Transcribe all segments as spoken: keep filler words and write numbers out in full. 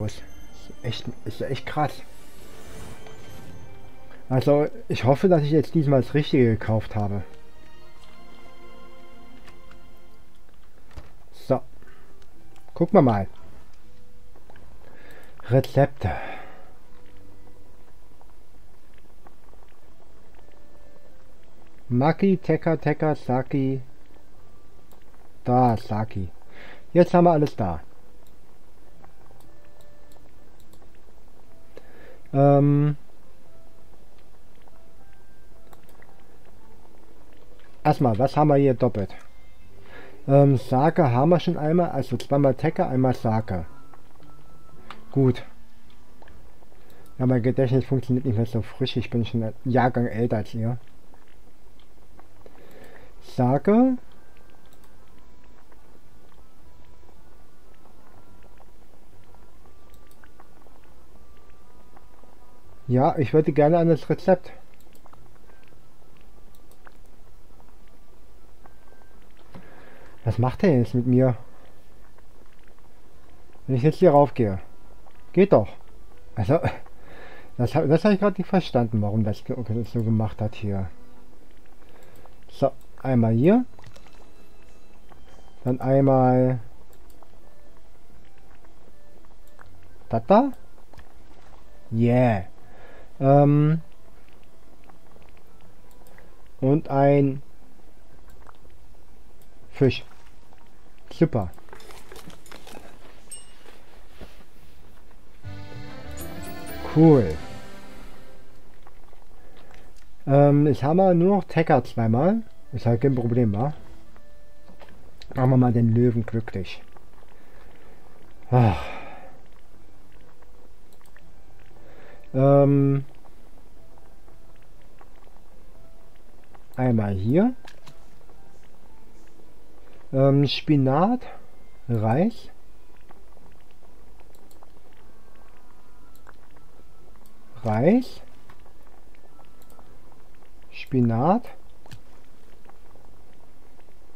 Das ist echt, ist echt krass. Also ich hoffe, dass ich jetzt diesmal das Richtige gekauft habe. So. Gucken wir mal. Rezepte. Maki, Teka, Teka, Saki. Da, Saki. Jetzt haben wir alles da. Ähm. Erstmal, was haben wir hier doppelt? Ähm, Sake haben wir schon einmal, also zweimal Teka, einmal Sake. Gut. Ja, mein Gedächtnis funktioniert nicht mehr so frisch, ich bin schon ein Jahrgang älter als ihr. Sake. Ja, ich würde gerne an das Rezept. Was macht er jetzt mit mir? Wenn ich jetzt hier raufgehe. Geht doch. Also, das habe das hab ich gerade nicht verstanden, warum das, das so gemacht hat hier. So, einmal hier. Dann einmal... Das da? Yeah. Ähm, und ein Fisch. Super. Cool. Ähm, ich habe nur noch Tecker zweimal. Ist halt kein Problem, wa? Machen wir mal den Löwen glücklich. Ach. Ähm, einmal hier. Ähm, Spinat, Reis. Reis. Spinat. Äh,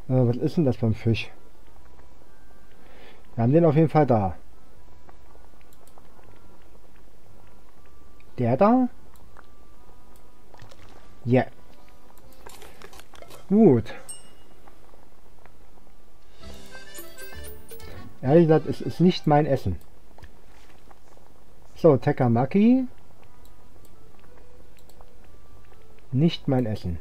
was ist denn das für ein Fisch? Wir haben den auf jeden Fall da. Der da? Ja. Yeah. Gut. Ehrlich gesagt, es ist nicht mein Essen. So, Tekamaki. Nicht mein Essen.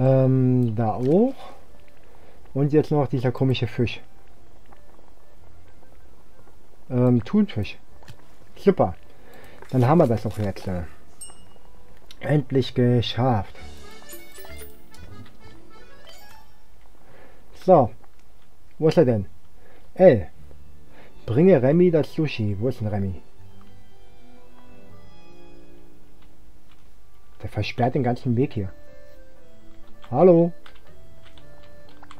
Ähm, da auch. Und jetzt noch dieser komische Fisch. Ähm, Thunfisch. Super. Dann haben wir das auch jetzt. Äh, endlich geschafft. So. Wo ist er denn? L. Bringe Remy das Sushi. Wo ist denn Remy? Der versperrt den ganzen Weg hier. Hallo.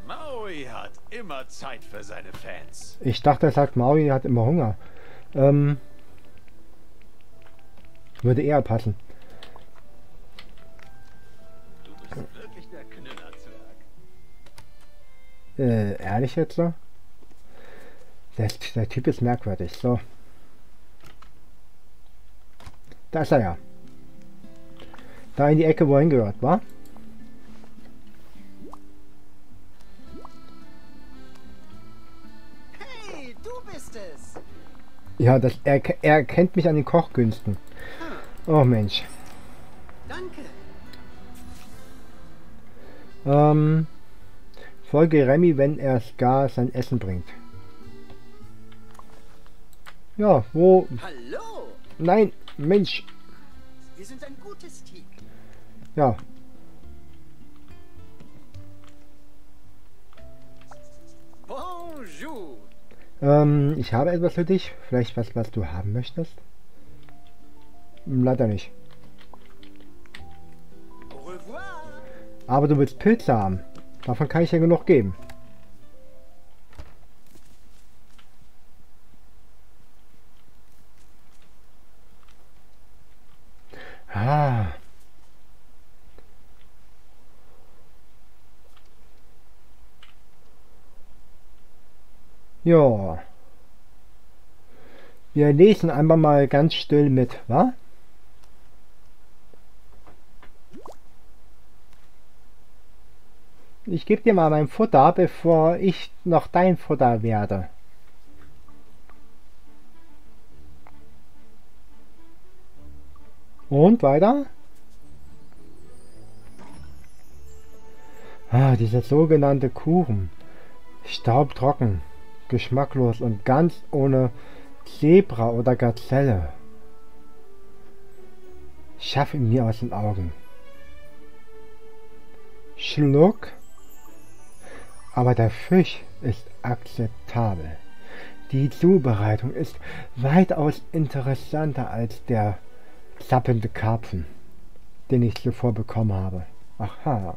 Maui hat immer Zeit für seine Fans. Ich dachte, er sagt, Maui hat immer Hunger. Ähm, würde eher passen. Du bist wirklich der Knüllerzwerg. Äh, ehrlich jetzt so? Der, der Typ ist merkwürdig. So. Da ist er ja. Da in die Ecke, wohin gehört, wa? Hey, du bist es. Ja, das, er, er kennt mich an den Kochkünsten. Oh Mensch. Danke. Ähm, folge Remy, wenn er Scar sein Essen bringt. Ja, wo... Hallo. Nein, Mensch. Wir sind ein gutes Team. Ja. Bonjour. Ähm, ich habe etwas für dich. Vielleicht was, was du haben möchtest? Leider nicht. Au revoir. Aber du willst Pilze haben. Davon kann ich ja genug geben. Ah. Ja. Wir lesen einfach mal ganz still mit, wa? Ich gebe dir mal mein Futter, bevor ich noch dein Futter werde. Und weiter? Ah, dieser sogenannte Kuchen. Staubtrocken, geschmacklos und ganz ohne Zebra oder Gazelle. Schaff ihn mir aus den Augen. Schluck. Aber der Fisch ist akzeptabel. Die Zubereitung ist weitaus interessanter als der zappelnde Karpfen, den ich zuvor bekommen habe. Aha,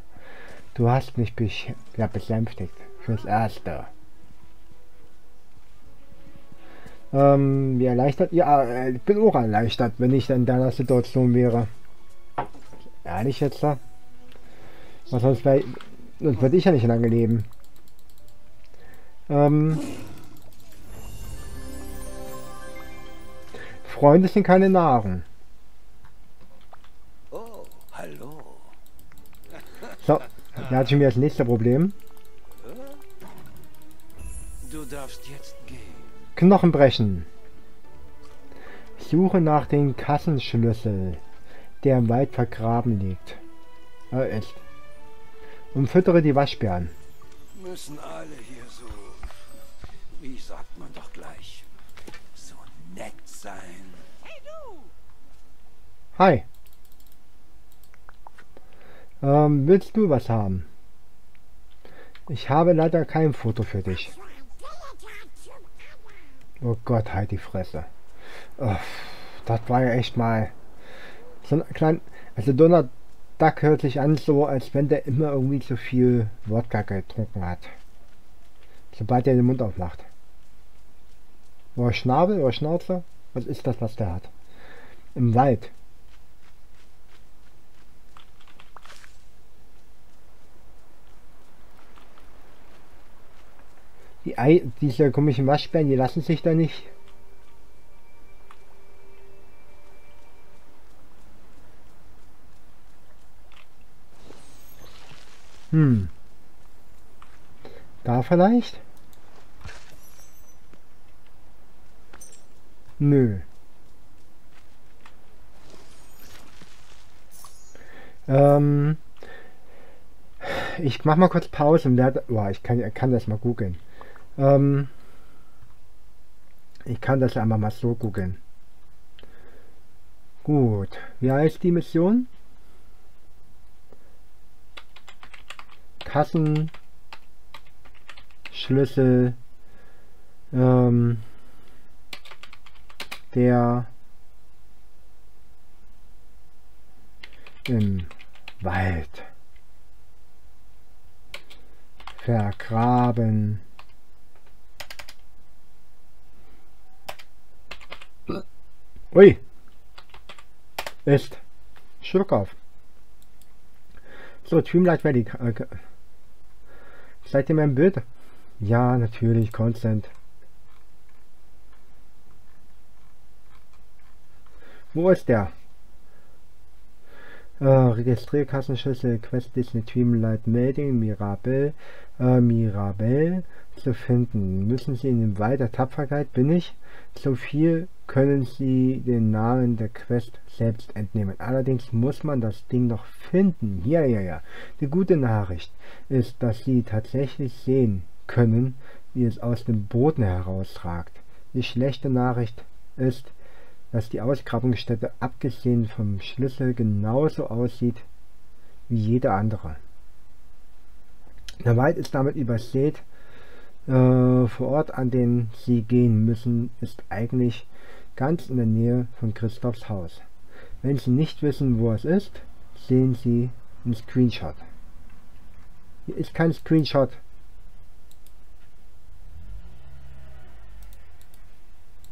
du hast mich besch ja, besänftigt. Fürs Erste. Ähm, wie erleichtert? Ja, ich bin auch erleichtert, wenn ich in deiner Situation wäre. Ehrlich jetzt da? Was sonst vielleicht. Sonst würde ich ja nicht lange leben. Ähm, Freunde sind keine Nahrung. Oh, hallo. So, da hat schon wieder das nächste Problem. Du darfst jetzt gehen. Knochen brechen. Suche nach dem Kassenschlüssel, der im Wald vergraben liegt. Äh, echt. Und füttere die Waschbären. Müssen alle hier so, wie sagt man doch gleich, so nett sein. Hey, du. Hi. Ähm, willst du was haben? Ich habe leider kein Foto für dich. Oh Gott, halt die Fresse. Oh, das war ja echt mal so ein klein... Also Donald Duck hört sich an so, als wenn der immer irgendwie zu viel Wodka getrunken hat. Sobald er den Mund aufmacht. Oder Schnabel oder Schnauze? Was ist das, was der hat? Im Wald. Die Ei, diese komischen Waschbären, die lassen sich da nicht. Hm. Da vielleicht? Nö. Ähm. Ich mach mal kurz Pause und werde. Boah, ich kann, kann das mal googeln. Ähm, ich kann das einmal mal so googeln. Gut, wie heißt die Mission? Kassenschlüssel ähm, der im Wald vergraben Ui! Ist. Schluck auf. So, Dreamlight Valley. Okay. Seid ihr mein Bild? Ja, natürlich, Consent. Wo ist der? Äh, Registrierkassenschlüssel, Quest Disney Dreamlight Melding, Mirabel, äh, Mirabel zu finden. Müssen Sie in den Wald der Tapferkeit, bin ich? So viel können Sie den Namen der Quest selbst entnehmen. Allerdings muss man das Ding noch finden. Ja, ja, ja. Die gute Nachricht ist, dass Sie tatsächlich sehen können, wie es aus dem Boden herausragt. Die schlechte Nachricht ist, dass die Ausgrabungsstätte abgesehen vom Schlüssel genauso aussieht wie jede andere. Der Wald ist damit übersät. Äh, vor Ort, an den Sie gehen müssen, ist eigentlich ganz in der Nähe von Christophs Haus. Wenn Sie nicht wissen, wo es ist, sehen Sie einen Screenshot. Hier ist kein Screenshot.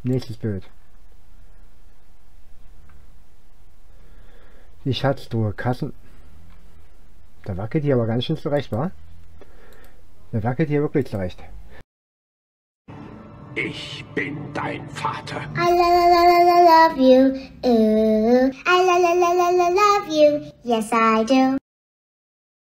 Nächstes Bild. Die Schatztruhe, Kassen... Da wackelt hier aber ganz schön zurecht, wa? Da wackelt hier wirklich zurecht. Ich bin dein Vater. I love you. Ooh. I love you. Yes, I do.